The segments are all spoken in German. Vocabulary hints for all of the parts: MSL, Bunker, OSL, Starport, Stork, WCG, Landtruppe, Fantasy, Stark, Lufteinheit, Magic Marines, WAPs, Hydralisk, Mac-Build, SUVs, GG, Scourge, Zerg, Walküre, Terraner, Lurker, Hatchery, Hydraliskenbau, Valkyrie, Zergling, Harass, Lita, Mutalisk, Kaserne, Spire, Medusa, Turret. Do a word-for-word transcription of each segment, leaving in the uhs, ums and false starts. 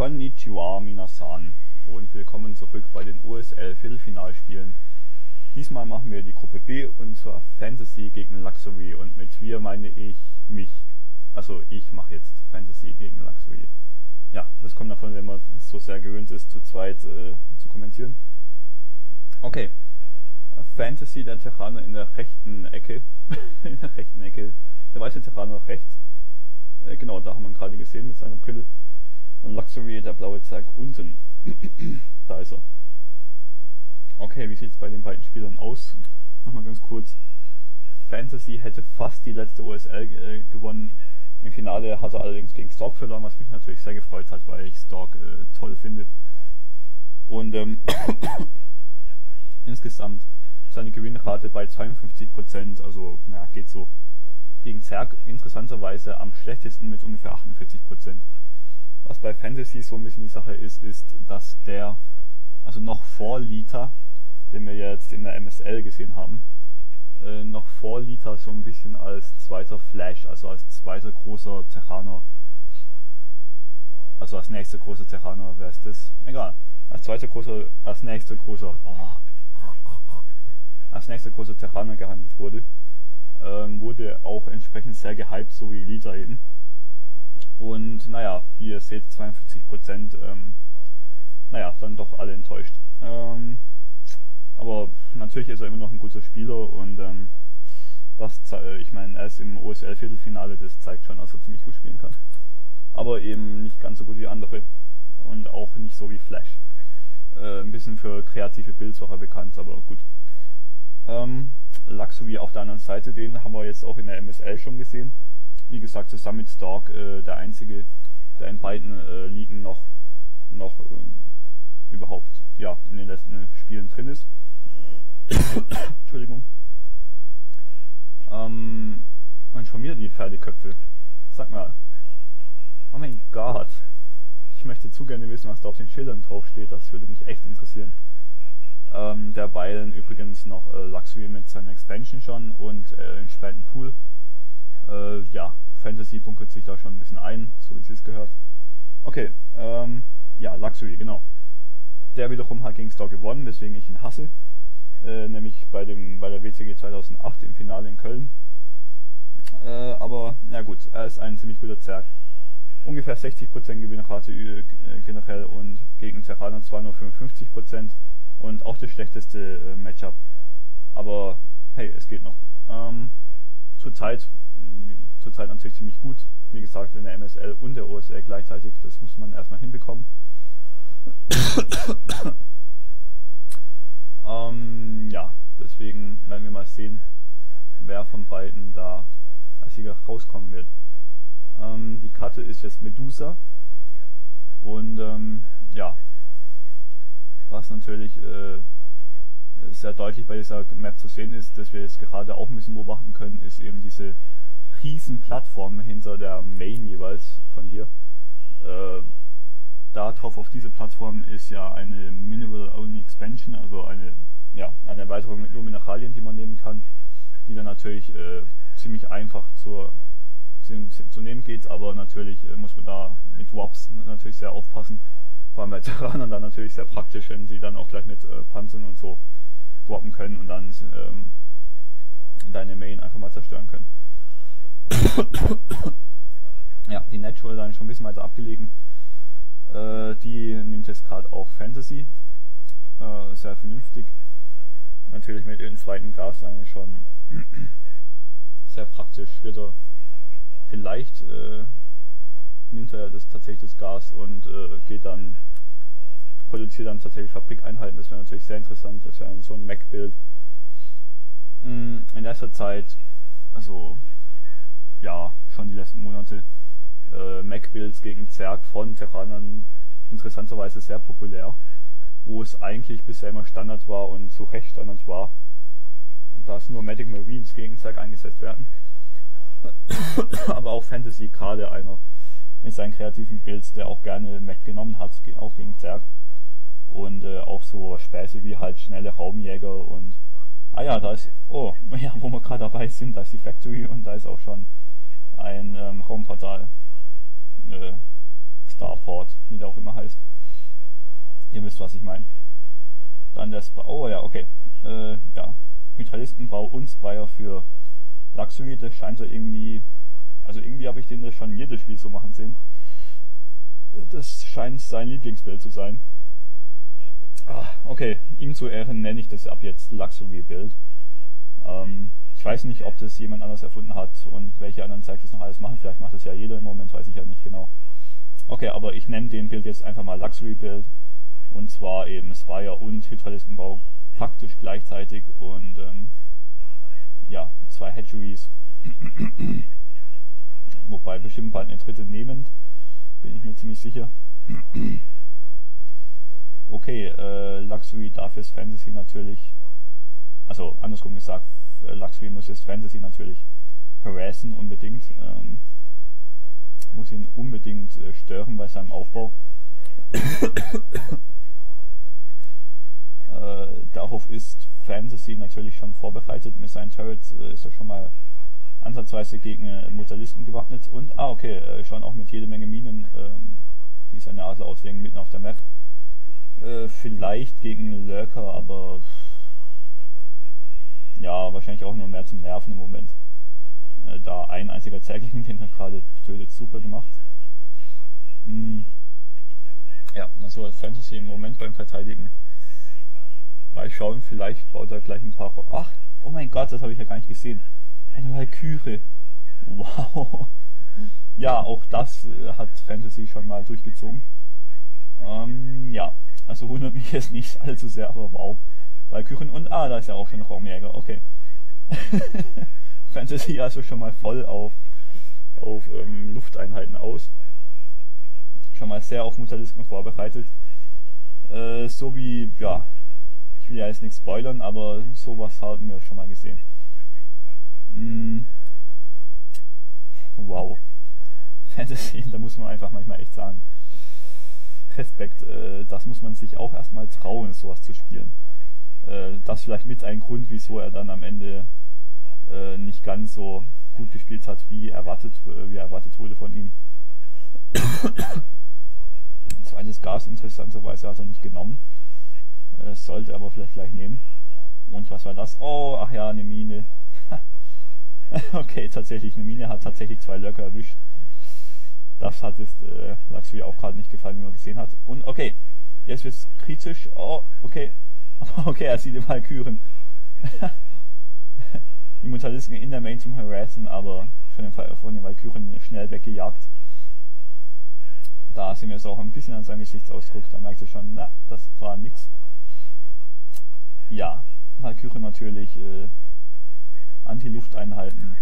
Konnichiwa Minasan und willkommen zurück bei den O S L Viertelfinalspielen. Diesmal machen wir die Gruppe B und zwar Fantasy gegen Luxury, und mit wir meine ich mich. Also ich mache jetzt Fantasy gegen Luxury. Ja, das kommt davon, wenn man so sehr gewöhnt ist, zu zweit äh, zu kommentieren. Okay, Fantasy, der Terraner in der rechten Ecke. in der rechten Ecke, der weiße Terraner rechts. Äh, genau, da haben wir ihn gerade gesehen mit seiner Brille. Und Luxury, der blaue Zerg unten. Da ist er. Okay, wie sieht es bei den beiden Spielern aus? Nochmal ganz kurz. Fantasy hätte fast die letzte O S L äh, gewonnen. Im Finale hat er allerdings gegen Stork verloren, was mich natürlich sehr gefreut hat, weil ich Stork äh, toll finde. Und ähm, insgesamt seine Gewinnrate bei zweiundfünfzig Prozent, also na, geht so. Gegen Zerg interessanterweise am schlechtesten mit ungefähr achtundvierzig Prozent. Was bei Fantasy so ein bisschen die Sache ist, ist, dass der, also noch vor Lita, den wir jetzt in der M S L gesehen haben, äh, noch vor Lita so ein bisschen als zweiter Flash, also als zweiter großer Terraner, also als nächster großer Terraner wäre es das, egal, als zweiter großer, als nächster großer, oh, als nächster großer Terraner gehandelt wurde, ähm, wurde auch entsprechend sehr gehypt, so wie Lita eben. Und naja, wie ihr seht, zweiundvierzig Prozent, ähm, naja, dann doch alle enttäuscht. Ähm, aber natürlich ist er immer noch ein guter Spieler und ähm, das, äh, ich meine, er ist im O S L-Viertelfinale, das zeigt schon, dass er ziemlich gut spielen kann. Aber eben nicht ganz so gut wie andere und auch nicht so wie Flash. Äh, ein bisschen für kreative Builds war er bekannt, aber gut. Ähm, Luxury auf der anderen Seite, den haben wir jetzt auch in der M S L schon gesehen. Wie gesagt, zusammen mit Stark, äh, der einzige, der in beiden äh, Ligen noch, noch äh, überhaupt ja, in den letzten Spielen drin ist. Entschuldigung. Ähm, und schon wieder die Pferdeköpfe. Sag mal. Oh mein Gott. Ich möchte zu gerne wissen, was da auf den Schildern draufsteht. Das würde mich echt interessieren. Ähm, derweilen übrigens noch äh, Luxury mit seiner Expansion schon und äh, im späten Pool. Äh, ja, Fantasy bunkert sich da schon ein bisschen ein, so wie es es gehört. Okay, ähm, ja, Luxury, genau. Der wiederum hat gegen Stark gewonnen, weswegen ich ihn hasse. Äh, nämlich bei dem bei der W C G zweitausendacht im Finale in Köln. Äh, aber, na gut, er ist ein ziemlich guter Zerg. Ungefähr sechzig Prozent Gewinnrate äh, generell und gegen Terraner zwar nur fünfundfünfzig Prozent und auch das schlechteste äh, Matchup. Aber, hey, es geht noch. Ähm, zurzeit... Zurzeit natürlich ziemlich gut, wie gesagt, in der M S L und der O S L gleichzeitig, das muss man erstmal hinbekommen. ähm, ja, deswegen werden wir mal sehen, wer von beiden da als Sieger rauskommen wird. Ähm, die Karte ist jetzt Medusa und ähm, ja, was natürlich äh, sehr deutlich bei dieser Map zu sehen ist, dass wir jetzt gerade auch ein bisschen beobachten können, ist eben diese riesen Plattform hinter der Main jeweils von hier. Äh, darauf auf diese Plattform ist ja eine Mineral-Only-Expansion, also eine, ja, eine Erweiterung mit nur Mineralien, die man nehmen kann, die dann natürlich äh, ziemlich einfach zur, zu, zu nehmen geht, aber natürlich äh, muss man da mit W A Ps natürlich sehr aufpassen, vor allem bei Terranern dann natürlich sehr praktisch, wenn sie dann auch gleich mit äh, Panzern und so droppen können und dann ähm, deine Main einfach mal zerstören können. Ja, die Natural Line schon ein bisschen weiter abgelegen. Äh, die nimmt jetzt gerade auch Fantasy. Äh, sehr vernünftig. Natürlich mit ihren zweiten Gasline schon sehr praktisch. Wird er vielleicht äh, nimmt er das tatsächlich das Gas und äh, geht dann, produziert dann tatsächlich Fabrikeinheiten. Das wäre natürlich sehr interessant. Das wäre so ein Mac-Build. In letzter Zeit, also ja, schon die letzten Monate, äh, Mac-Builds gegen Zerg von Terranern interessanterweise sehr populär, wo es eigentlich bisher immer Standard war und zu Recht Standard war, dass nur Magic Marines gegen Zerg eingesetzt werden. Aber auch Fantasy, gerade einer mit seinen kreativen Builds, der auch gerne Mac genommen hat, auch gegen Zerg. Und äh, auch so Späße wie halt schnelle Raumjäger und... Ah ja, da ist... Oh, ja, wo wir gerade dabei sind, da ist die Factory und da ist auch schon ein ähm, Raumportal äh, Starport, wie der auch immer heißt. Ihr wisst, was ich meine. Dann das, oh ja, okay. Äh, ja, Hydraliskenbau und Spire für Luxury, das scheint so irgendwie, also irgendwie habe ich den das schon jedes Spiel so machen sehen. Das scheint sein Lieblingsbild zu sein. Ah, okay, ihm zu Ehren nenne ich das ab jetzt Luxury-Bild. Ähm, ich weiß nicht, ob das jemand anders erfunden hat und welche anderen zeigt das noch alles machen. Vielleicht macht das ja jeder im Moment, weiß ich ja nicht genau. Okay, aber ich nenne den Bild jetzt einfach mal Luxury-Bild. Und zwar eben Spire und Hydraliskenbau praktisch gleichzeitig und ähm, ja, zwei Hatcheries. Wobei bestimmt bald eine dritte nehmend, bin ich mir ziemlich sicher. Okay, äh, Luxury darf jetzt Fantasy natürlich, also andersrum gesagt, Luxury muss jetzt Fantasy natürlich harassen unbedingt, ähm, muss ihn unbedingt äh, stören bei seinem Aufbau. äh, darauf ist Fantasy natürlich schon vorbereitet. Mit seinen Turrets äh, ist er schon mal ansatzweise gegen äh, Mutalisten gewappnet und, ah okay, äh, schon auch mit jede Menge Minen, ähm, die seine Adler auslegen, mitten auf der Map. Äh, vielleicht gegen Lurker, aber ja, wahrscheinlich auch nur mehr zum Nerven im Moment. Äh, da ein einziger Zergling, den er gerade tötet, super gemacht. Hm. Ja, also Fantasy im Moment beim Verteidigen. Mal schauen, vielleicht baut er gleich ein paar... Ro Ach, oh mein Gott, das habe ich ja gar nicht gesehen. Eine Walküre. Wow. Ja, auch das äh, hat Fantasy schon mal durchgezogen. Ähm, ja, also wundert mich jetzt nicht allzu sehr, aber wow. Walküren und... Ah, da ist ja auch schon Raumjäger, okay. Fantasy also schon mal voll auf, auf ähm, Lufteinheiten aus. Schon mal sehr auf Mutalisken vorbereitet. Äh, so wie, ja, ich will ja jetzt nichts spoilern, aber sowas haben wir schon mal gesehen. Mm. Wow. Fantasy, da muss man einfach manchmal echt sagen. Respekt, äh, das muss man sich auch erstmal trauen, sowas zu spielen. Äh, das vielleicht mit ein Grund, wieso er dann am Ende äh, nicht ganz so gut gespielt hat, wie erwartet, äh, wie erwartet wurde von ihm. Zweites Gas interessanterweise hat er nicht genommen, äh, sollte aber vielleicht gleich nehmen. Und was war das? Oh, ach ja, eine Mine. Okay, tatsächlich, eine Mine hat tatsächlich zwei Löcher erwischt. Das hat jetzt äh, Luxury auch gerade nicht gefallen, wie man gesehen hat. Und okay, jetzt wird es kritisch. Oh, okay. Okay, er sieht die Walküren. Die Mutalisken in der Main zum Harassen, aber schon von den Walküren schnell weggejagt. Da sehen wir es auch ein bisschen an seinem Gesichtsausdruck, da merkt ihr schon, na, das war nix. Ja, Valkyrie natürlich, äh, Anti-Lufteinheiten,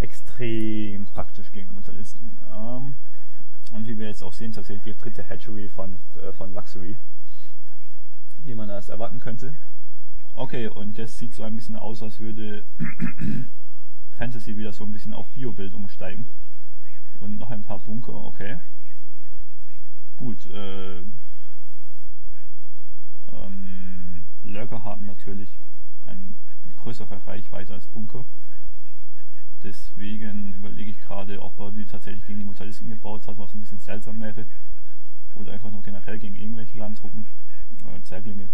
extrem praktisch gegen Mutalisten. Ähm, und wie wir jetzt auch sehen, tatsächlich die dritte Hatchery von, äh, von Luxury, wie man das erwarten könnte. Okay, und das sieht so ein bisschen aus, als würde Fantasy wieder so ein bisschen auf Bio-Bild umsteigen. Und noch ein paar Bunker, okay. Gut, äh, ähm, Lurker haben natürlich eine größere Reichweite als Bunker. Deswegen überlege ich gerade, ob er die tatsächlich gegen die Mutalisten gebaut hat, was ein bisschen seltsam wäre. Oder einfach nur generell gegen irgendwelche Landtruppen oder Zerglinge.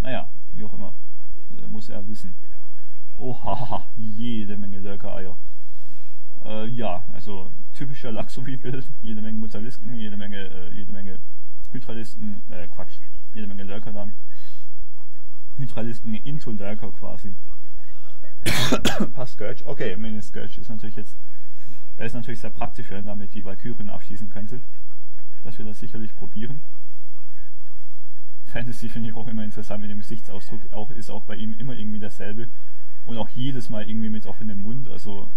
Naja, wie auch immer. Äh, muss er wissen. Oha, jede Menge Lurker-Eier. Äh, ja, also typischer Luxury-Bild, jede Menge Mutalisken, jede Menge, äh, jede Menge Hydralisten, äh, Quatsch, jede Menge Lurker dann. Hydralisten into Lurker quasi. Ein paar Scourge, okay, Mini Scourge ist natürlich jetzt, er ist natürlich sehr praktisch, wenn er damit die Valkyrien abschießen könnte. Dass wir das sicherlich probieren. Fantasy finde ich auch immer interessant mit dem Gesichtsausdruck, auch, ist auch bei ihm immer irgendwie dasselbe. Und auch jedes Mal irgendwie mit offenem Mund, also...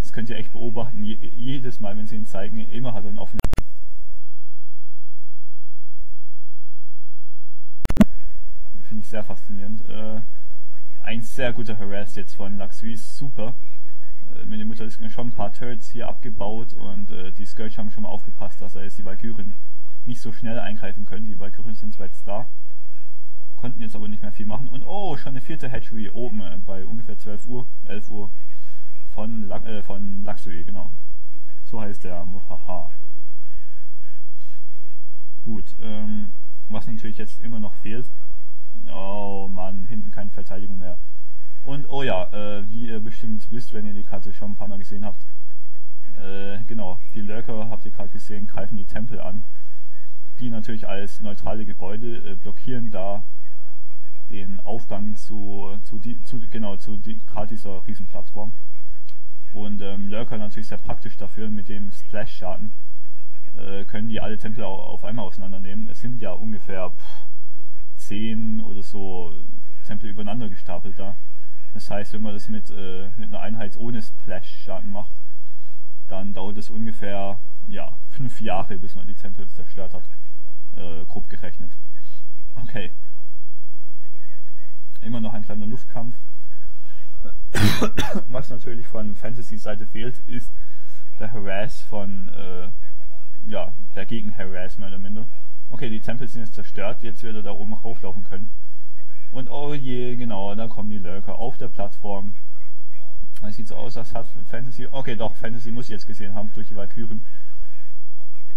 Das könnt ihr echt beobachten, Je jedes Mal, wenn sie ihn zeigen, immer hat er einen offenen... Finde ich sehr faszinierend. Äh, ein sehr guter Harass jetzt von Luxury, super. Äh, mit den Mutalisken schon ein paar Turrets hier abgebaut und äh, die Scourge haben schon mal aufgepasst, dass er jetzt die Valkyrien nicht so schnell eingreifen können. Die Valkyrien sind zwar jetzt da, konnten jetzt aber nicht mehr viel machen. Und oh, schon eine vierte Hatchery oben äh, bei ungefähr zwölf Uhr, elf Uhr. Von, äh, von Luxury, genau. So heißt der Arm. Haha. Gut, ähm, was natürlich jetzt immer noch fehlt. Oh Mann, hinten keine Verteidigung mehr. Und oh ja, äh, wie ihr bestimmt wisst, wenn ihr die Karte schon ein paar Mal gesehen habt. Äh, genau, die Lurker, habt ihr gerade gesehen, greifen die Tempel an. Die natürlich als neutrale Gebäude äh, blockieren da den Aufgang zu, zu, die, zu genau zu die, gerade dieser Riesenplattform. Und ähm, Lurker natürlich sehr praktisch dafür mit dem Splash-Schaden. Äh, können die alle Tempel auf einmal auseinandernehmen. Es sind ja ungefähr pff, zehn oder so Tempel übereinander gestapelt da. Das heißt, wenn man das mit, äh, mit einer Einheit ohne Splash-Schaden macht, dann dauert es ungefähr ja, fünf Jahre, bis man die Tempel zerstört hat. Äh, grob gerechnet. Okay. Immer noch ein kleiner Luftkampf. Was natürlich von Fantasy-Seite fehlt, ist der Harass von, äh, ja, der Gegen-Harass mehr oder minder. Okay, die Tempel sind jetzt zerstört, jetzt wird er da oben rauflaufen können. Und oh je, genau, da kommen die Lurker auf der Plattform. Es sieht so aus, als hat Fantasy, okay doch, Fantasy muss jetzt gesehen haben durch die Valkyrien.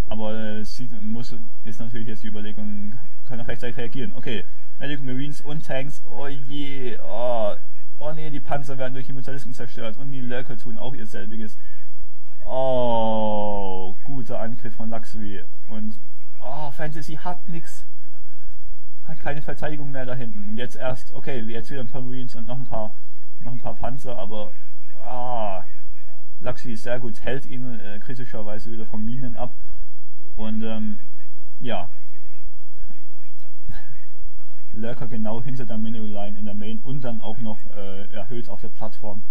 Aber es sieht, muss, ist natürlich jetzt die Überlegung, kann er rechtzeitig reagieren. Okay, Magic Marines und Tanks, oh je, oh, oh ne, die Panzer werden durch die Mutalisten zerstört und die Lurker tun auch ihr selbiges. Oh, guter Angriff von Luxury und oh, Fantasy hat nix. Hat keine Verteidigung mehr da hinten. Jetzt erst, okay, jetzt wieder ein paar Marines und noch ein paar, noch ein paar Panzer, aber ah, Luxury ist sehr gut, hält ihn äh, kritischerweise wieder von Minen ab. Und ähm, ja, Lurker genau hinter der Menu-Line in der Main und dann auch noch äh, erhöht auf der Plattform.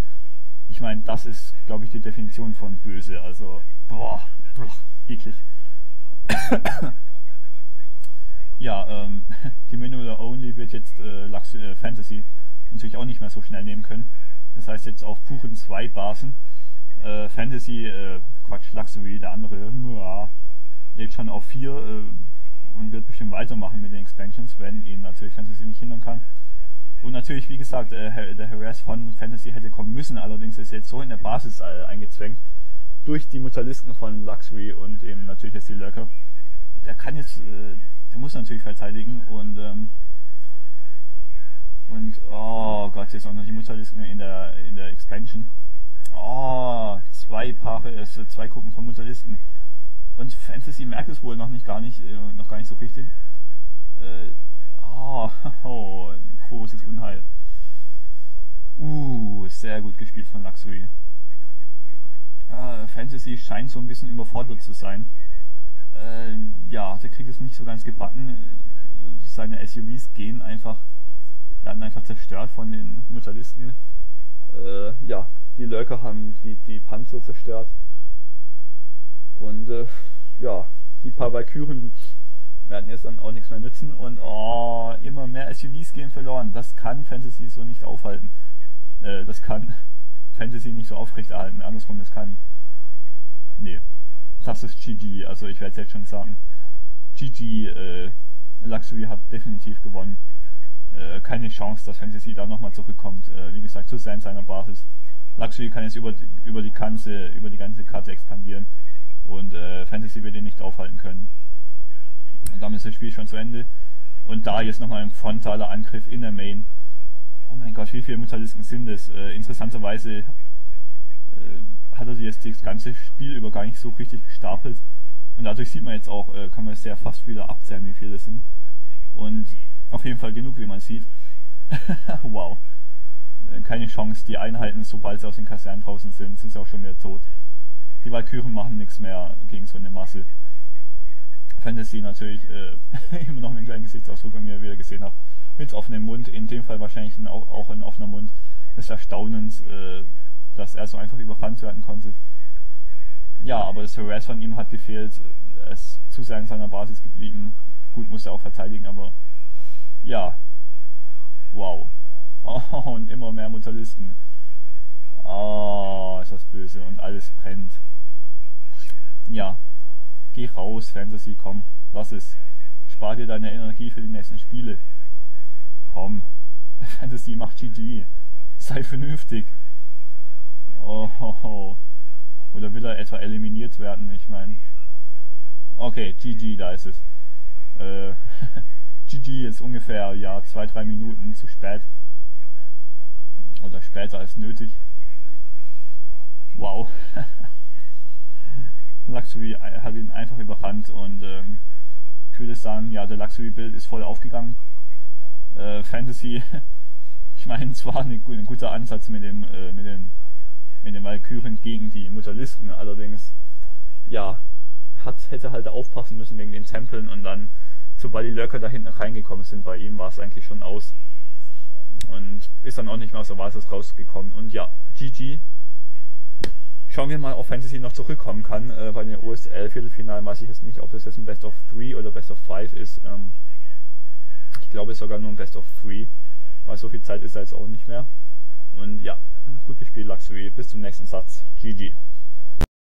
Ich meine, das ist, glaube ich, die Definition von böse. Also, boah, boah eklig. Ja, ähm, die Mineral-Only wird jetzt äh, Luxury, äh, Fantasy natürlich auch nicht mehr so schnell nehmen können. Das heißt jetzt auf puren zwei Basen äh, Fantasy, äh, Quatsch, Luxury, der andere, ja, lebt schon auf vier äh, und wird bestimmt weitermachen mit den Expansions, wenn ihn natürlich Fantasy nicht hindern kann. Und natürlich, wie gesagt, äh, der Harass von Fantasy hätte kommen müssen, allerdings ist jetzt so in der Basis äh, eingezwängt durch die Mutalisten von Luxury und eben natürlich jetzt die Lurker. Der kann jetzt... Äh, Er muss natürlich verteidigen und ähm, und oh Gott, jetzt auch noch die Mutalisken in der in der Expansion. Oh, zwei Paare, also äh, zwei Gruppen von Mutalisken. Und Fantasy merkt es wohl noch nicht gar nicht äh, noch gar nicht so richtig. Äh, oh, oh, großes Unheil. Uh, sehr gut gespielt von Luxury. Äh, Fantasy scheint so ein bisschen überfordert zu sein. Ja, der kriegt es nicht so ganz gebacken. Seine S U Vs gehen einfach, werden einfach zerstört von den Mutalisten. Äh, ja, die Lurker haben die, die Panzer zerstört. Und äh, ja, die paar Valkyrien werden jetzt dann auch nichts mehr nützen. Und oh, immer mehr S U Vs gehen verloren. Das kann Fantasy so nicht aufhalten. Äh, das kann Fantasy nicht so aufrechterhalten. Andersrum, das kann... Nee. Das ist G G, also ich werde es jetzt schon sagen. G G, äh, Luxury hat definitiv gewonnen. Äh, keine Chance, dass Fantasy da nochmal zurückkommt. Äh, wie gesagt, zu sein seiner Basis. Luxury kann jetzt über, über, die ganze, über die ganze Karte expandieren. Und äh, Fantasy wird ihn nicht aufhalten können. Und damit ist das Spiel schon zu Ende. Und da jetzt nochmal ein frontaler Angriff in der Main. Oh mein Gott, wie viele Mutalisten sind es? Äh, interessanterweise... Äh, hat er jetzt das ganze Spiel über gar nicht so richtig gestapelt. Und dadurch sieht man jetzt auch, äh, kann man es ja fast wieder abzählen, wie viele das sind. Und auf jeden Fall genug, wie man sieht. Wow. Äh, keine Chance, die Einheiten, sobald sie aus den Kasernen draußen sind, sind sie auch schon wieder tot. Die Valkyrien machen nichts mehr gegen so eine Masse. Fantasy natürlich äh, immer noch mit einem kleinen Gesichtsausdruck, den ihr wieder gesehen habt. Mit offenem Mund, in dem Fall wahrscheinlich ein, auch, auch ein offener Mund. Das ist erstaunend, äh, dass er so einfach überrannt werden konnte. Ja, aber das Harass von ihm hat gefehlt. Er ist zu sehr in seiner Basis geblieben. Gut, muss er auch verteidigen, aber ja. Wow. Oh, und immer mehr Mutalisten. Oh, ist das böse und alles brennt. Ja. Geh raus, Fantasy, komm. Lass es. Spar dir deine Energie für die nächsten Spiele. Komm. Fantasy macht G G. Sei vernünftig. Oh, oh, oh. Oder will er etwa eliminiert werden? Ich meine. Okay, G G, da ist es. Äh, G G ist ungefähr, ja, zwei bis drei Minuten zu spät. Oder später als nötig. Wow. Luxury hat ihn einfach überrannt und ähm, ich würde sagen, ja, der Luxury-Build ist voll aufgegangen. Äh, Fantasy, ich meine, es war ein guter Ansatz mit dem äh, mit den mit den Valkyren gegen die Mutalisten, allerdings, ja, hat, hätte halt aufpassen müssen wegen den Tempeln, und dann, sobald die Lurker da hinten reingekommen sind, bei ihm war es eigentlich schon aus. Und ist dann auch nicht mehr aus der Basis rausgekommen. Und ja, G G. Schauen wir mal, ob Fantasy noch zurückkommen kann. Äh, bei den O S L-Viertelfinalen weiß ich jetzt nicht, ob das jetzt ein Best of drei oder Best of fünf ist. Ähm, ich glaube, es ist sogar nur ein Best of drei, weil so viel Zeit ist da jetzt auch nicht mehr. Und ja, gut gespielt, Luxury. Bis zum nächsten Satz. G G.